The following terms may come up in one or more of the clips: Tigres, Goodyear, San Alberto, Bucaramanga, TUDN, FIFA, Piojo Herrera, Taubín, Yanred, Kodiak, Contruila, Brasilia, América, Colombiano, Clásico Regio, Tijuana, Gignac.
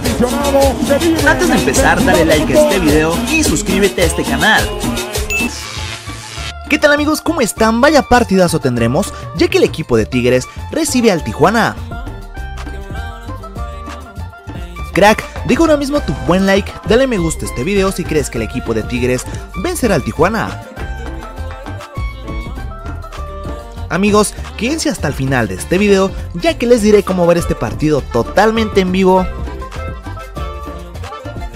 aficionado que vive. Antes de empezar, dale like a este video y suscríbete a este canal. ¿Qué tal amigos? ¿Cómo están? Vaya partidazo tendremos, ya que el equipo de Tigres recibe al Tijuana. Crack, deja ahora mismo tu buen like, dale me gusta a este video si crees que el equipo de Tigres vencerá al Tijuana. Amigos, quédense hasta el final de este video, ya que les diré cómo ver este partido totalmente en vivo.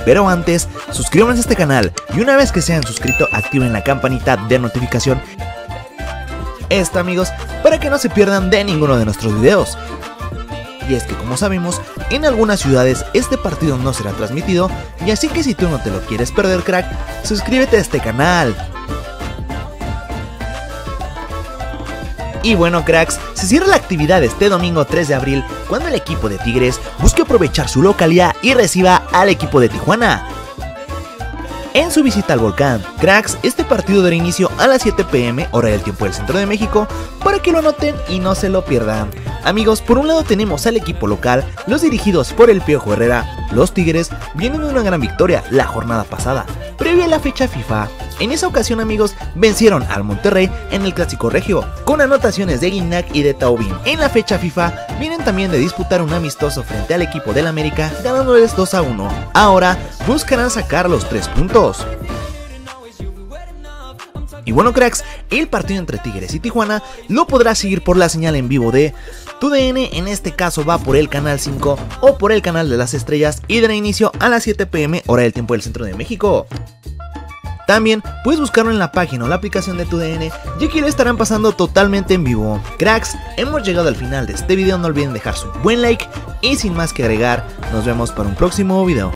Pero antes, suscríbanse a este canal y una vez que se hayan suscrito, activen la campanita de notificación. Esto amigos, para que no se pierdan de ninguno de nuestros videos. Y es que como sabemos, en algunas ciudades este partido no será transmitido, y así que si tú no te lo quieres perder crack, suscríbete a este canal. Y bueno cracks, se cierra la actividad este domingo 3 de abril cuando el equipo de Tigres busque aprovechar su localía y reciba al equipo de Tijuana. En su visita al volcán, cracks, este partido dará inicio a las 7 p.m. hora del tiempo del centro de México para que lo anoten y no se lo pierdan. Amigos, por un lado tenemos al equipo local, los dirigidos por el Piojo Herrera, los Tigres, vienen de una gran victoria la jornada pasada, previa a la fecha FIFA. En esa ocasión amigos, vencieron al Monterrey en el Clásico Regio, con anotaciones de Gignac y de Taubín. En la fecha FIFA, vienen también de disputar un amistoso frente al equipo del América, ganándoles 2-1. Ahora, buscarán sacar los 3 puntos. Y bueno cracks, el partido entre Tigres y Tijuana lo podrás seguir por la señal en vivo de TUDN, en este caso va por el canal 5 o por el canal de las estrellas y dará inicio a las 7 p.m. hora del tiempo del centro de México. También puedes buscarlo en la página o la aplicación de TUDN, ya que lo estarán pasando totalmente en vivo. Cracks, hemos llegado al final de este video, no olviden dejar su buen like y sin más que agregar, nos vemos para un próximo video.